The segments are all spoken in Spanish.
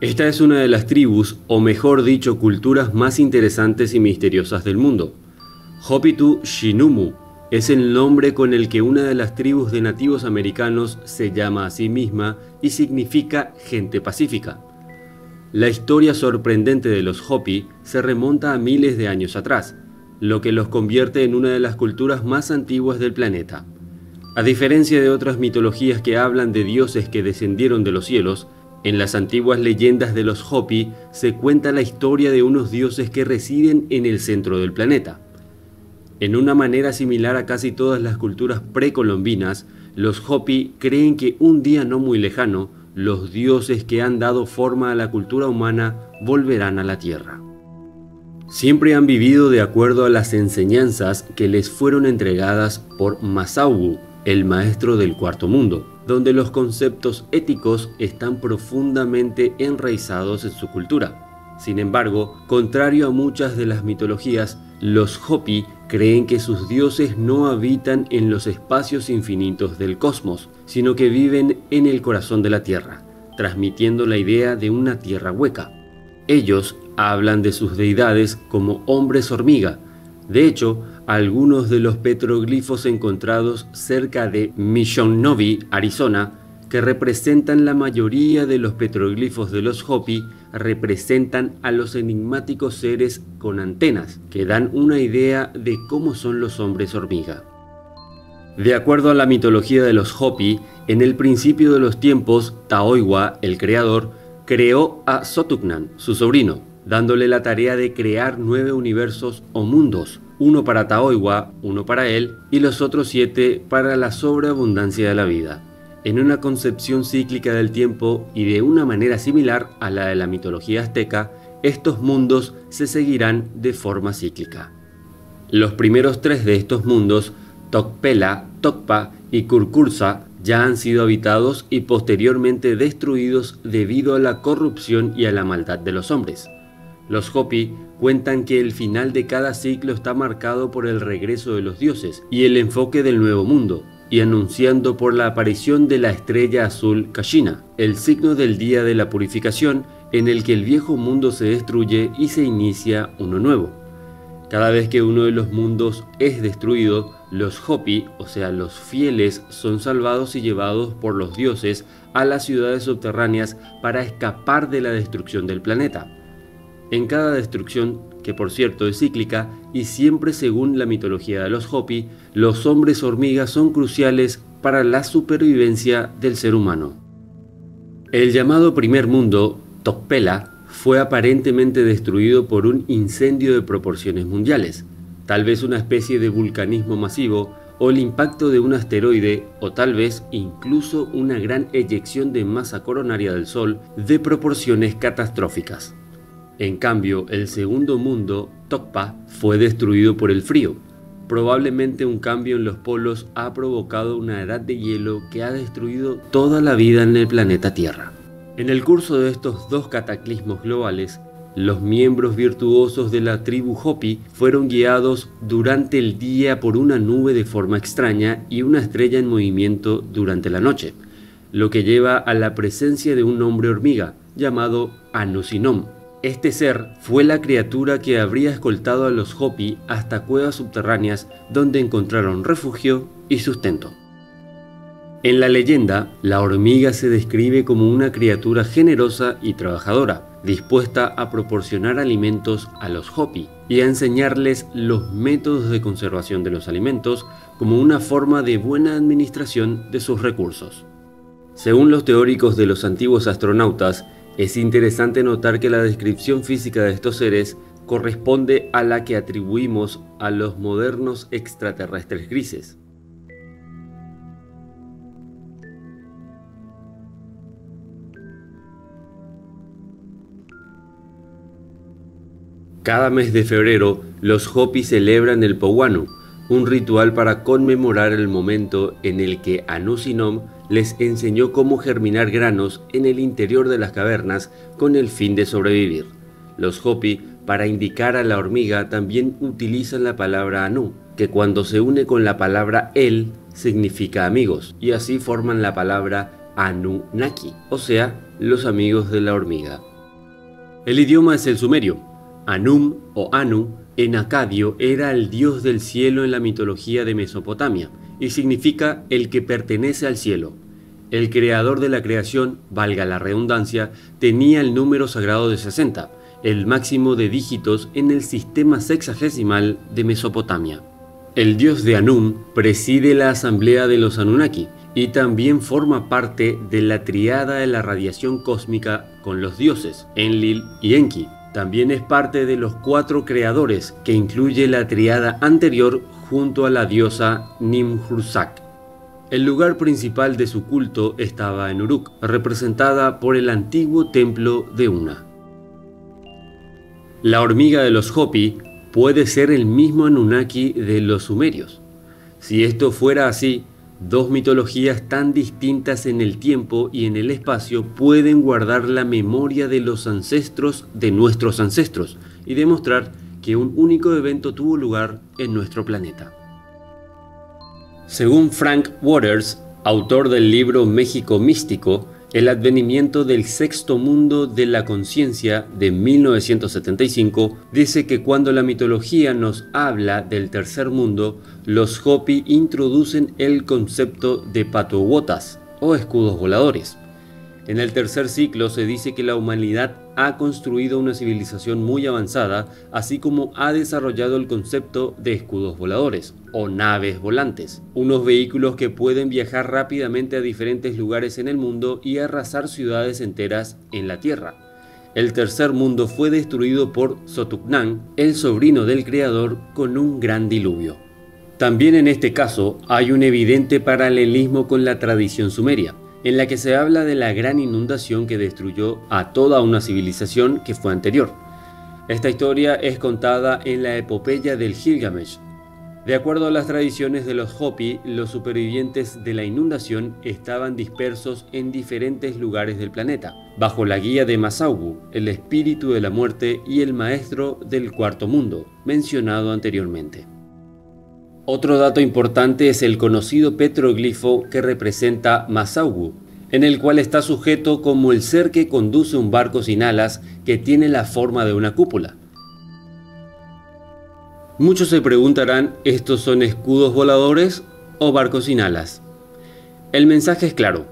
Esta es una de las tribus, o mejor dicho, culturas más interesantes y misteriosas del mundo. Hopitu Shinumu es el nombre con el que una de las tribus de nativos americanos se llama a sí misma y significa gente pacífica. La historia sorprendente de los Hopi se remonta a miles de años atrás, lo que los convierte en una de las culturas más antiguas del planeta. A diferencia de otras mitologías que hablan de dioses que descendieron de los cielos, en las antiguas leyendas de los Hopi se cuenta la historia de unos dioses que residen en el centro del planeta. En una manera similar a casi todas las culturas precolombinas, los Hopi creen que un día no muy lejano, los dioses que han dado forma a la cultura humana volverán a la Tierra. Siempre han vivido de acuerdo a las enseñanzas que les fueron entregadas por Masaugu, el maestro del cuarto mundo, donde los conceptos éticos están profundamente enraizados en su cultura. Sin embargo, contrario a muchas de las mitologías, los Hopi creen que sus dioses no habitan en los espacios infinitos del cosmos, sino que viven en el corazón de la Tierra, transmitiendo la idea de una tierra hueca. Ellos hablan de sus deidades como hombres hormiga. De hecho, algunos de los petroglifos encontrados cerca de Missionovi, Arizona, que representan la mayoría de los petroglifos de los Hopi, representan a los enigmáticos seres con antenas, que dan una idea de cómo son los hombres hormiga. De acuerdo a la mitología de los Hopi, en el principio de los tiempos, Taoiwa, el creador, creó a Sotuknan, su sobrino, dándole la tarea de crear 9 universos o mundos, uno para Taoiwa, uno para él, y los otros 7 para la sobreabundancia de la vida, en una concepción cíclica del tiempo y de una manera similar a la de la mitología azteca. Estos mundos se seguirán de forma cíclica. Los primeros 3 de estos mundos, Tokpela, Tokpa y Kurkursa, ya han sido habitados y posteriormente destruidos debido a la corrupción y a la maldad de los hombres. Los Hopi cuentan que el final de cada ciclo está marcado por el regreso de los dioses y el enfoque del nuevo mundo, y anunciando por la aparición de la estrella azul Kachina, el signo del día de la purificación en el que el viejo mundo se destruye y se inicia uno nuevo. Cada vez que uno de los mundos es destruido, los Hopi, o sea los fieles, son salvados y llevados por los dioses a las ciudades subterráneas para escapar de la destrucción del planeta. En cada destrucción, que por cierto es cíclica y siempre según la mitología de los Hopi, los hombres hormigas son cruciales para la supervivencia del ser humano. El llamado primer mundo, Tokpela, fue aparentemente destruido por un incendio de proporciones mundiales, tal vez una especie de vulcanismo masivo o el impacto de un asteroide, o tal vez incluso una gran eyección de masa coronaria del Sol de proporciones catastróficas. En cambio, el segundo mundo, Tokpa, fue destruido por el frío. Probablemente un cambio en los polos ha provocado una edad de hielo que ha destruido toda la vida en el planeta Tierra. En el curso de estos 2 cataclismos globales, los miembros virtuosos de la tribu Hopi fueron guiados durante el día por una nube de forma extraña y una estrella en movimiento durante la noche, lo que lleva a la presencia de un hombre hormiga llamado Anusinom. Este ser fue la criatura que habría escoltado a los Hopi hasta cuevas subterráneas donde encontraron refugio y sustento. En la leyenda, la hormiga se describe como una criatura generosa y trabajadora, dispuesta a proporcionar alimentos a los Hopi y a enseñarles los métodos de conservación de los alimentos como una forma de buena administración de sus recursos. Según los teóricos de los antiguos astronautas, es interesante notar que la descripción física de estos seres corresponde a la que atribuimos a los modernos extraterrestres grises. Cada mes de febrero, los Hopi celebran el Powanu, un ritual para conmemorar el momento en el que Anusinom les enseñó cómo germinar granos en el interior de las cavernas con el fin de sobrevivir. Los Hopi, para indicar a la hormiga, también utilizan la palabra Anu, que cuando se une con la palabra El significa amigos, y así forman la palabra Anunnaki, o sea, los amigos de la hormiga. El idioma es el sumerio. Anum o Anu en acadio era el dios del cielo en la mitología de Mesopotamia y significa el que pertenece al cielo. El creador de la creación, valga la redundancia, tenía el número sagrado de 60, el máximo de dígitos en el sistema sexagesimal de Mesopotamia. El dios de Anum preside la asamblea de los Anunnaki y también forma parte de la triada de la radiación cósmica con los dioses, Enlil y Enki. También es parte de los 4 creadores, que incluye la triada anterior junto a la diosa Nimhursak. El lugar principal de su culto estaba en Uruk, representada por el antiguo templo de Una. La hormiga de los Hopi puede ser el mismo Anunnaki de los sumerios. Si esto fuera así, dos mitologías tan distintas en el tiempo y en el espacio pueden guardar la memoria de los ancestros de nuestros ancestros y demostrar que un único evento tuvo lugar en nuestro planeta. Según Frank Waters, autor del libro México Místico, el advenimiento del sexto mundo de la conciencia de 1975 dice que cuando la mitología nos habla del tercer mundo, los Hopi introducen el concepto de patuwatas o escudos voladores. En el tercer ciclo se dice que la humanidad ha construido una civilización muy avanzada, así como ha desarrollado el concepto de escudos voladores o naves volantes, unos vehículos que pueden viajar rápidamente a diferentes lugares en el mundo y arrasar ciudades enteras en la Tierra. El tercer mundo fue destruido por Sotuknan, el sobrino del creador, con un gran diluvio. También en este caso hay un evidente paralelismo con la tradición sumeria, en la que se habla de la gran inundación que destruyó a toda una civilización que fue anterior. Esta historia es contada en la epopeya del Gilgamesh. De acuerdo a las tradiciones de los Hopi, los supervivientes de la inundación estaban dispersos en diferentes lugares del planeta, bajo la guía de Masaugu, el espíritu de la muerte y el maestro del cuarto mundo, mencionado anteriormente. Otro dato importante es el conocido petroglifo que representa Masaugu, en el cual está sujeto como el ser que conduce un barco sin alas que tiene la forma de una cúpula. Muchos se preguntarán, ¿estos son escudos voladores o barcos sin alas? El mensaje es claro.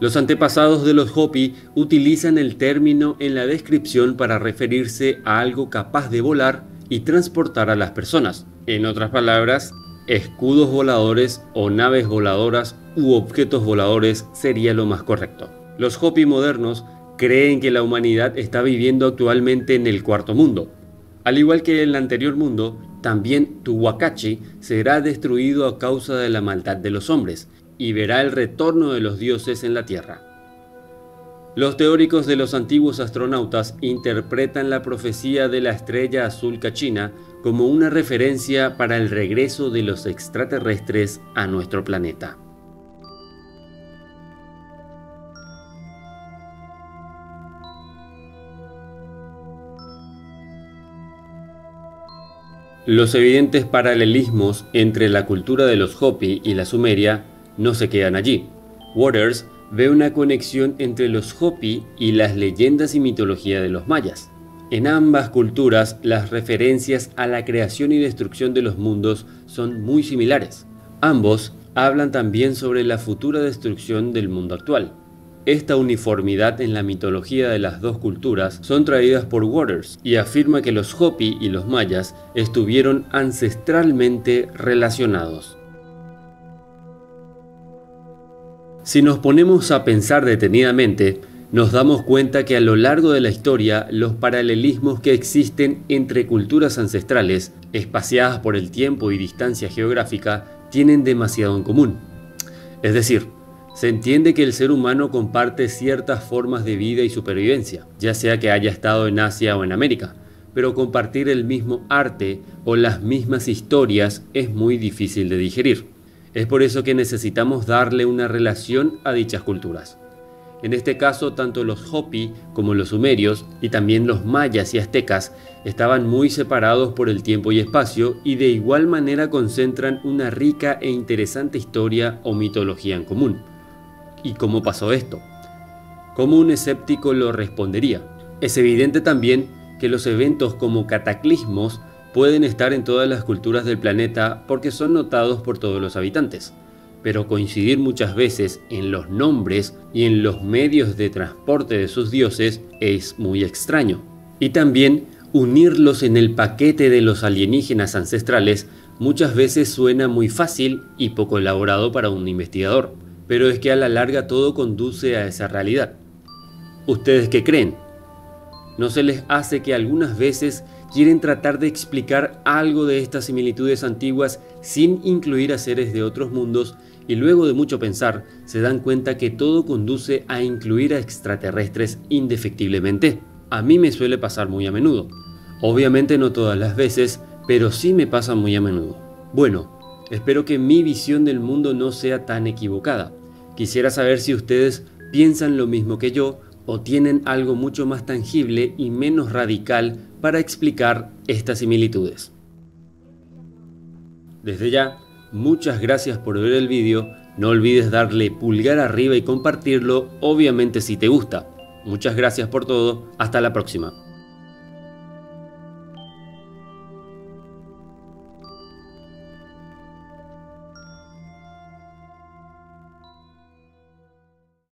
Los antepasados de los Hopi utilizan el término en la descripción para referirse a algo capaz de volar y transportar a las personas. En otras palabras, escudos voladores o naves voladoras u objetos voladores sería lo más correcto. Los Hopi modernos creen que la humanidad está viviendo actualmente en el cuarto mundo. Al igual que en el anterior mundo, también Tuwakachi será destruido a causa de la maldad de los hombres y verá el retorno de los dioses en la tierra. Los teóricos de los antiguos astronautas interpretan la profecía de la estrella azul Kachina como una referencia para el regreso de los extraterrestres a nuestro planeta. Los evidentes paralelismos entre la cultura de los Hopi y la sumeria no se quedan allí. Waters ve una conexión entre los Hopi y las leyendas y mitología de los mayas. En ambas culturas, las referencias a la creación y destrucción de los mundos son muy similares. Ambos hablan también sobre la futura destrucción del mundo actual. Esta uniformidad en la mitología de las dos culturas son traídas por Waters y afirma que los Hopi y los mayas estuvieron ancestralmente relacionados. Si nos ponemos a pensar detenidamente, nos damos cuenta que a lo largo de la historia los paralelismos que existen entre culturas ancestrales, espaciadas por el tiempo y distancia geográfica, tienen demasiado en común. Es decir, se entiende que el ser humano comparte ciertas formas de vida y supervivencia, ya sea que haya estado en Asia o en América, pero compartir el mismo arte o las mismas historias es muy difícil de digerir. Es por eso que necesitamos darle una relación a dichas culturas. En este caso, tanto los Hopi como los sumerios y también los mayas y aztecas estaban muy separados por el tiempo y espacio y de igual manera concentran una rica e interesante historia o mitología en común. ¿Y cómo pasó esto? como un escéptico lo respondería. Es evidente también que los eventos como cataclismos pueden estar en todas las culturas del planeta porque son notados por todos los habitantes, pero coincidir muchas veces en los nombres y en los medios de transporte de sus dioses es muy extraño. Y también unirlos en el paquete de los alienígenas ancestrales muchas veces suena muy fácil y poco elaborado para un investigador, pero es que a la larga todo conduce a esa realidad. ¿Ustedes qué creen? ¿No se les hace que algunas veces quieren tratar de explicar algo de estas similitudes antiguas sin incluir a seres de otros mundos y luego de mucho pensar se dan cuenta que todo conduce a incluir a extraterrestres indefectiblemente? A mí me suele pasar muy a menudo. Obviamente no todas las veces, pero sí me pasa muy a menudo. Bueno, espero que mi visión del mundo no sea tan equivocada. Quisiera saber si ustedes piensan lo mismo que yo o tienen algo mucho más tangible y menos radical para explicar estas similitudes. Desde ya, muchas gracias por ver el vídeo, no olvides darle pulgar arriba y compartirlo, obviamente si te gusta. Muchas gracias por todo, hasta la próxima.